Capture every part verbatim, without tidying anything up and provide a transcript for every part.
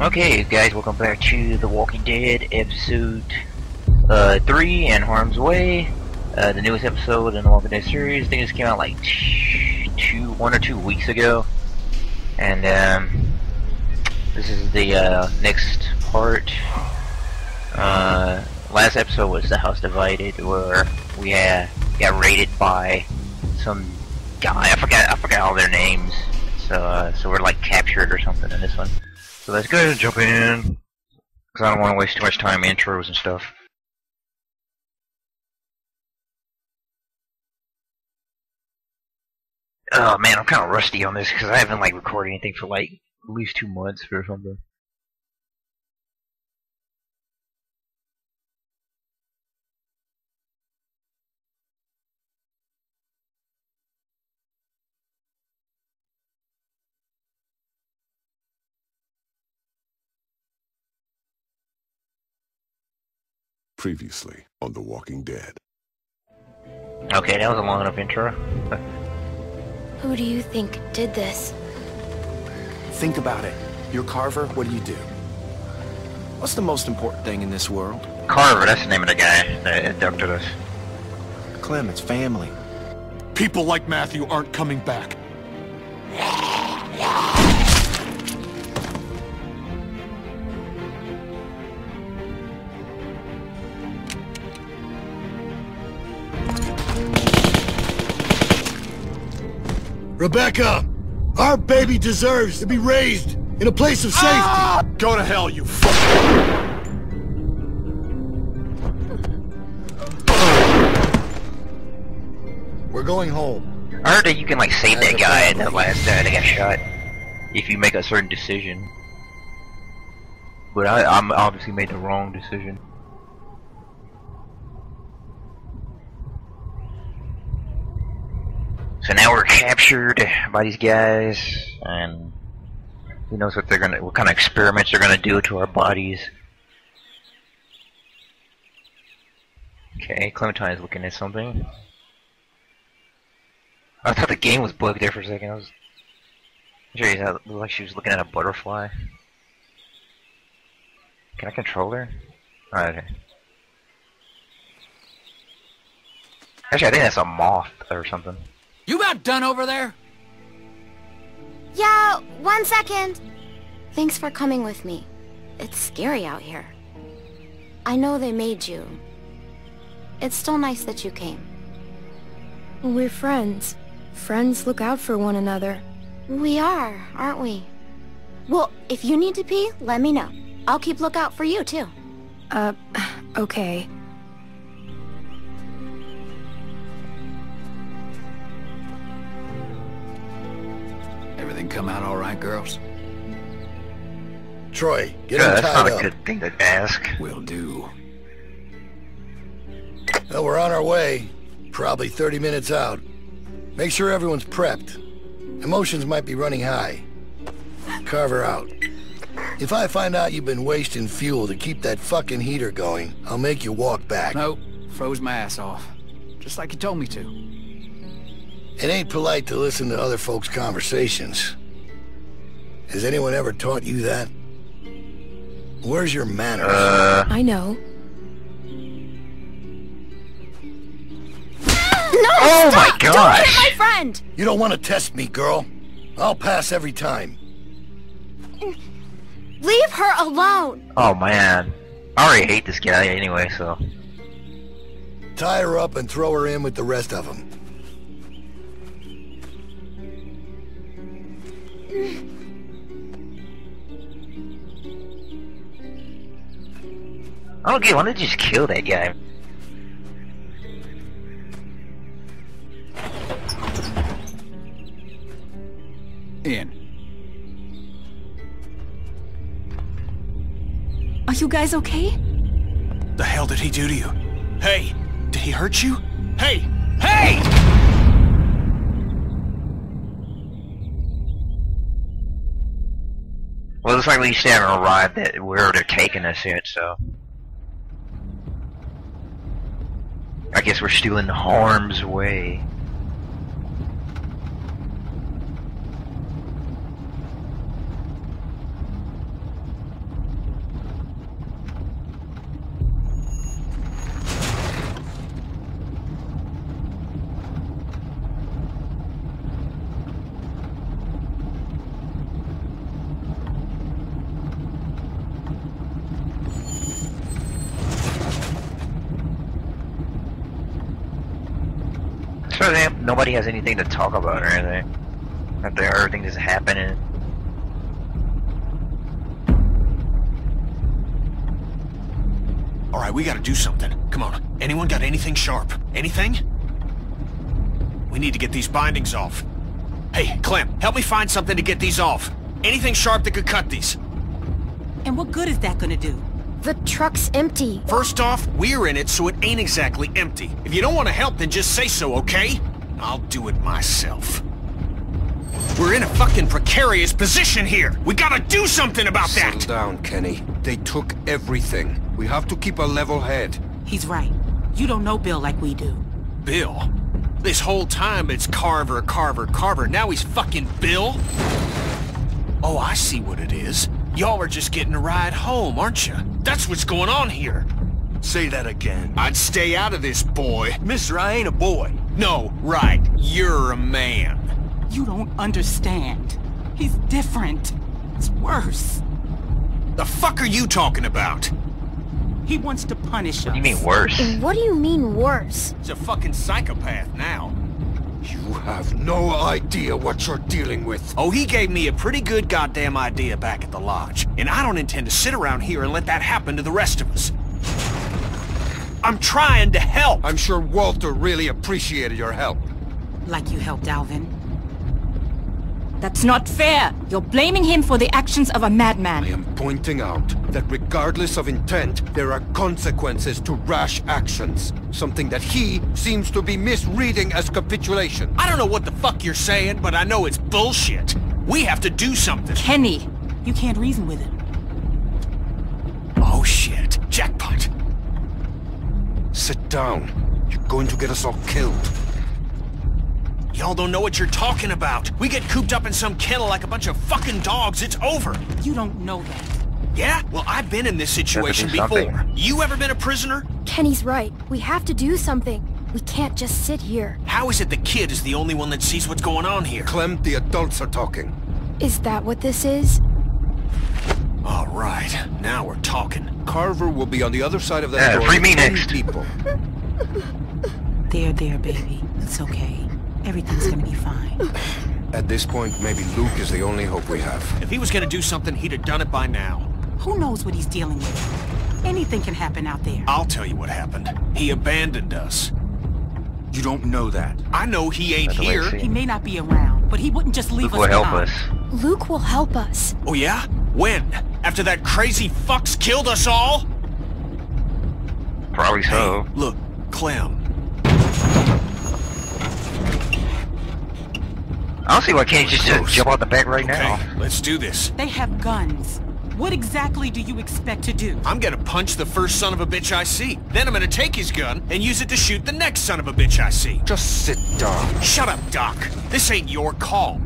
Okay, guys, welcome back to The Walking Dead, episode uh, three, and Harm's Way, uh, the newest episode in the Walking Dead series. I think this came out like two, one or two weeks ago, and um, this is the uh, next part. Uh, last episode was the House Divided, where we uh, got raided by some guy. I forgot, I forgot all their names. So, uh, so we're like captured or something in this one. So let's go ahead and jump in, because I don't want to waste too much time intros and stuff. Oh man, I'm kind of rusty on this, because I haven't like recorded anything for like at least two months or something. Previously on The Walking Dead. Okay, that was a long enough intro. Who do you think did this? Think about it. You're Carver, what do you do? What's the most important thing in this world? Carver, that's the name of the guy that abducted us. Clement's family. People like Matthew aren't coming back. Rebecca! Our baby deserves to be raised in a place of safety! Ah! Go to hell, you fuck! We're going home. I heard that you can, like, save that guy at that last guy that got shot if you make a certain decision. But I I'm obviously made the wrong decision. So now we're captured by these guys, and who knows what they're gonna, what kind of experiments they're gonna do to our bodies. Okay, Clementine is looking at something. I thought the game was bugged there for a second. I was sure it looked like she was looking at a butterfly. Can I control her? Oh, okay. Actually, I think that's a moth or something. You about done over there? Yeah, one second. Thanks for coming with me. It's scary out here. I know they made you. It's still nice that you came. We're friends. Friends look out for one another. We are, aren't we? Well, if you need to pee, let me know. I'll keep lookout for you, too. Uh, okay. Come out all right, girls? Troy, get him tied up. That's not a good thing to ask. Will do. Well, we're on our way. Probably thirty minutes out. Make sure everyone's prepped. Emotions might be running high. Carver out. If I find out you've been wasting fuel to keep that fucking heater going, I'll make you walk back. Nope. Froze my ass off. Just like you told me to. It ain't polite to listen to other folks' conversations. Has anyone ever taught you that? Where's your manners? Uh... I know. No! Oh stop! My gosh! Don't hit my friend! You don't want to test me, girl. I'll pass every time. Leave her alone! Oh man. I already hate this guy anyway, so... Tie her up and throw her in with the rest of them. I don't get why did you just kill that guy? In. Are you guys okay? The hell did he do to you? Hey! Did he hurt you? Hey! Hey! Well, it's like we still haven't arrived at where they're taking us yet, so... I guess we're still in harm's way. sure they have, nobody has anything to talk about or anything. After everything that's happening. Alright, we gotta do something. Come on. Anyone got anything sharp? Anything? We need to get these bindings off. Hey, Clem, help me find something to get these off. Anything sharp that could cut these. And what good is that gonna do? The truck's empty. First off, we're in it, so it ain't exactly empty. If you don't want to help, then just say so, okay? I'll do it myself. We're in a fucking precarious position here. We gotta do something about that. Settle down, Kenny. They took everything. We have to keep a level head. He's right. You don't know Bill like we do. Bill? This whole time it's Carver, Carver, Carver. Now he's fucking Bill? Oh, I see what it is. Y'all are just getting a ride home, aren't you? That's what's going on here. Say that again. I'd stay out of this, boy. Mister, I ain't a boy. No, right. You're a man. You don't understand. He's different. It's worse. The fuck are you talking about? He wants to punish us. What do you mean worse? What do you mean worse? He's a fucking psychopath now. You have no idea what you're dealing with. Oh, he gave me a pretty good goddamn idea back at the lodge. And I don't intend to sit around here and let that happen to the rest of us. I'm trying to help! I'm sure Walter really appreciated your help. Like you helped Alvin. That's not fair! You're blaming him for the actions of a madman. I am pointing out that regardless of intent, there are consequences to rash actions. Something that he seems to be misreading as capitulation. I don't know what the fuck you're saying, but I know it's bullshit. We have to do something. Kenny, you can't reason with him. Oh shit. Jackpot. Sit down. You're going to get us all killed. Y'all don't know what you're talking about. We get cooped up in some kennel like a bunch of fucking dogs, it's over. You don't know that. Yeah? Well, I've been in this situation before. You ever been a prisoner? Kenny's right. We have to do something. We can't just sit here. How is it the kid is the only one that sees what's going on here? Clem, the adults are talking. Is that what this is? All right. Now we're talking. Carver will be on the other side of that door. Free me next. People. There, there, baby. It's okay. Everything's gonna be fine. At this point, maybe Luke is the only hope we have. If he was gonna do something, he'd have done it by now. Who knows what he's dealing with? Anything can happen out there. I'll tell you what happened. He abandoned us. You don't know that. I know he ain't here. He may not be around, but he wouldn't just leave us behind. Luke will help us. Luke will help us. Oh yeah? When? After that crazy fuck's killed us all? Probably so. Hey, look, Clem. I don't see why can't you just uh, jump out the back right okay, now. Let's do this. They have guns. What exactly do you expect to do? I'm gonna punch the first son of a bitch I see. Then I'm gonna take his gun and use it to shoot the next son of a bitch I see. Just sit down. Shut up, Doc. This ain't your call.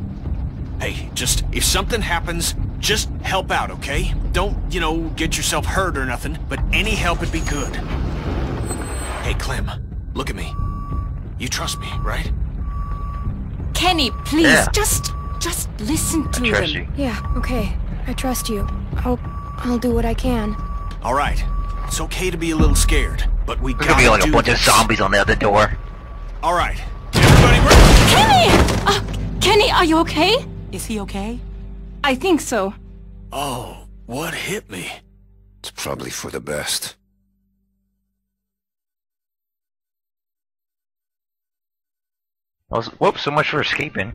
Hey, just if something happens, just help out, okay? Don't, you know, get yourself hurt or nothing, but any help would be good. Hey, Clem, look at me. You trust me, right? Kenny, please, yeah. just, just listen to him. Yeah, okay, I trust you. I'll, I'll do what I can. All right, it's okay to be a little scared, but we gotta be like a bunch of zombies on the other door. All right, everybody, Kenny! Uh, Kenny, are you okay? Is he okay? I think so. Oh, what hit me? It's probably for the best. I was, whoops, so much for escaping.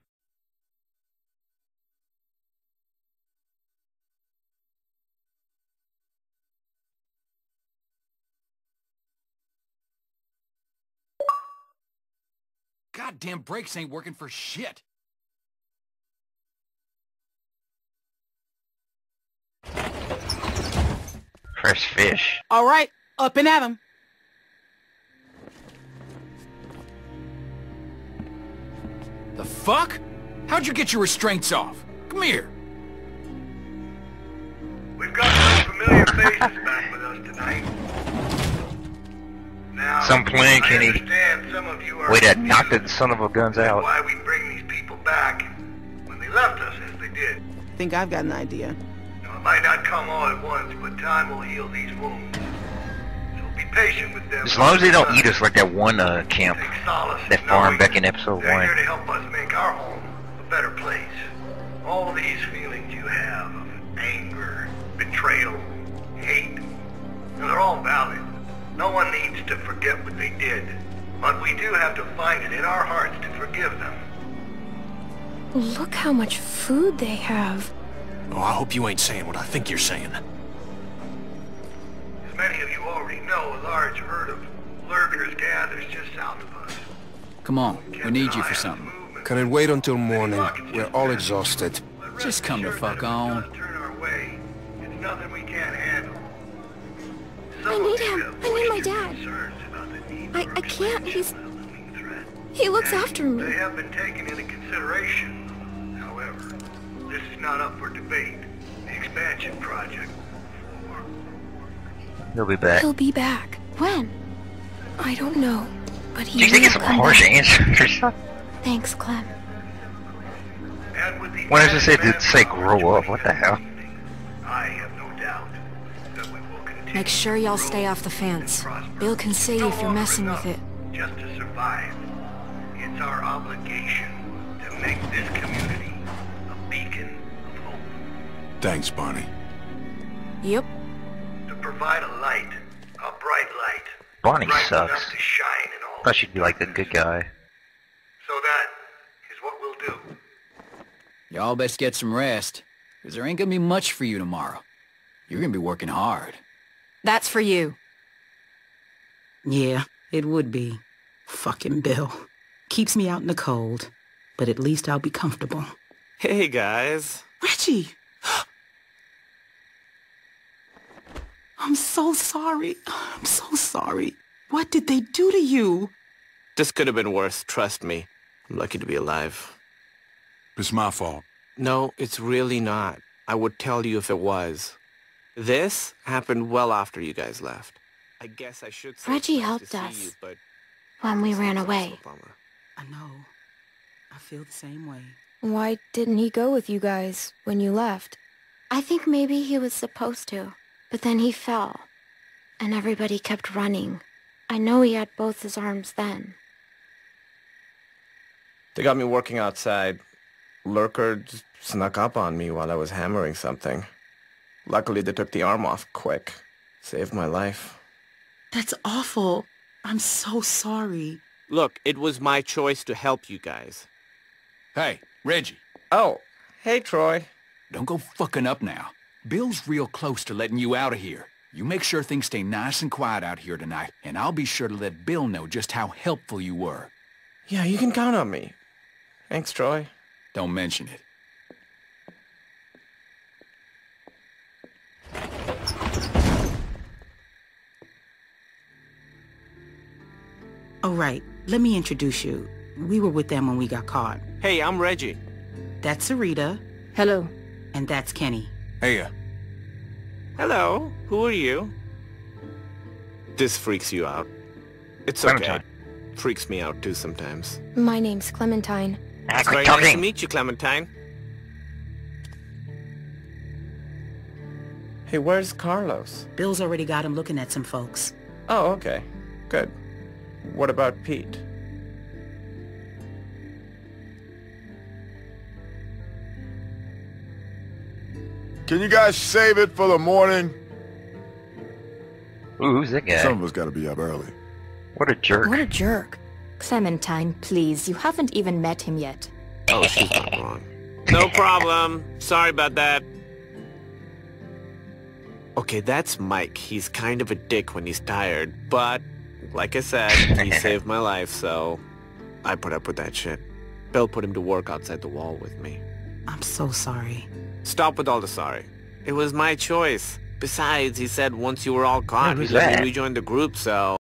Goddamn brakes ain't working for shit. Fresh fish. All right, up and at 'em. The fuck? How'd you get your restraints off? Come here. We've got some familiar faces back with us tonight. Now, some plan, Kenny. Way that knocked that son of a guns out. Why we bring these people back when they left us as they did? I think I've got an idea. Now, it might not come all at once, but time will heal these wounds. So be patient. patient with them. As long as they don't eat us like that one uh, camp, that farm back in episode one. They're here to help us make our home a better place. All these feelings you have of anger, betrayal, hate, and they're all valid. No one needs to forget what they did, but we do have to find it in our hearts to forgive them. Look how much food they have. Oh, I hope you ain't saying what I think you're saying. As many of you already know, a large herd of lurkers gathers just south of us. Come on, we need you for something. Can it wait until morning? We're all exhausted. Just come the fuck on. It's nothing we can't handle. I need him. I need my dad. I, I can't. He's... He looks after me. They have been taken into consideration. However, this is not up for debate. The expansion project. He'll be back. He'll be back. When? I don't know. But he. Do you think it's a harsh answer? Thanks, Clem. Why does it say to say grow up? What the hell? I have no doubt that we will continue. Make sure y'all stay off the fence. Bill can see you if you're messing with it. Just to survive. It's our obligation to make this community a beacon of hope. Thanks, Bonnie. Yep. To provide a light, a bright light. Bonnie bright sucks. To shine in all. I thought she'd be like the good guy. So that is what we'll do. Y'all best get some rest, because there ain't gonna be much for you tomorrow. You're gonna be working hard. That's for you. Yeah, it would be. Fucking Bill. Keeps me out in the cold, but at least I'll be comfortable. Hey, guys. Reggie! I'm so sorry. I'm so sorry. What did they do to you? This could have been worse, trust me. I'm lucky to be alive. It's my fault. No, it's really not. I would tell you if it was. This happened well after you guys left. I guess I should say Reggie helped us you, but when we ran away. I know. I feel the same way. Why didn't he go with you guys when you left? I think maybe he was supposed to, but then he fell, and everybody kept running. I know he had both his arms then. They got me working outside. Lurker just snuck up on me while I was hammering something. Luckily, they took the arm off quick. Saved my life. That's awful. I'm so sorry. Look, it was my choice to help you guys. Hey, Reggie. Oh, hey, Troy. Don't go fucking up now. Bill's real close to letting you out of here. You make sure things stay nice and quiet out here tonight, and I'll be sure to let Bill know just how helpful you were. Yeah, you can count on me. Thanks, Troy. Don't mention it. All right, let me introduce you. We were with them when we got caught. Hey, I'm Reggie. That's Sarita. Hello. And that's Kenny. Hey. Uh. Hello. Who are you? This freaks you out. It's okay. Clementine. Freaks me out too sometimes. My name's Clementine. It's very nice to meet you, Clementine. Hey, where's Carlos? Bill's already got him looking at some folks. Oh, okay. Good. What about Pete? Can you guys save it for the morning? Ooh, who's that guy? Some of us gotta be up early. What a jerk. What a jerk. Clementine, please, you haven't even met him yet. Oh, she's not wrong. No problem. Sorry about that. Okay, that's Mike. He's kind of a dick when he's tired, but... like I said, he saved my life, so I put up with that shit. Bill put him to work outside the wall with me. I'm so sorry. Stop with all the sorry. It was my choice. Besides, he said once you were all gone, he let me rejoin the group, so...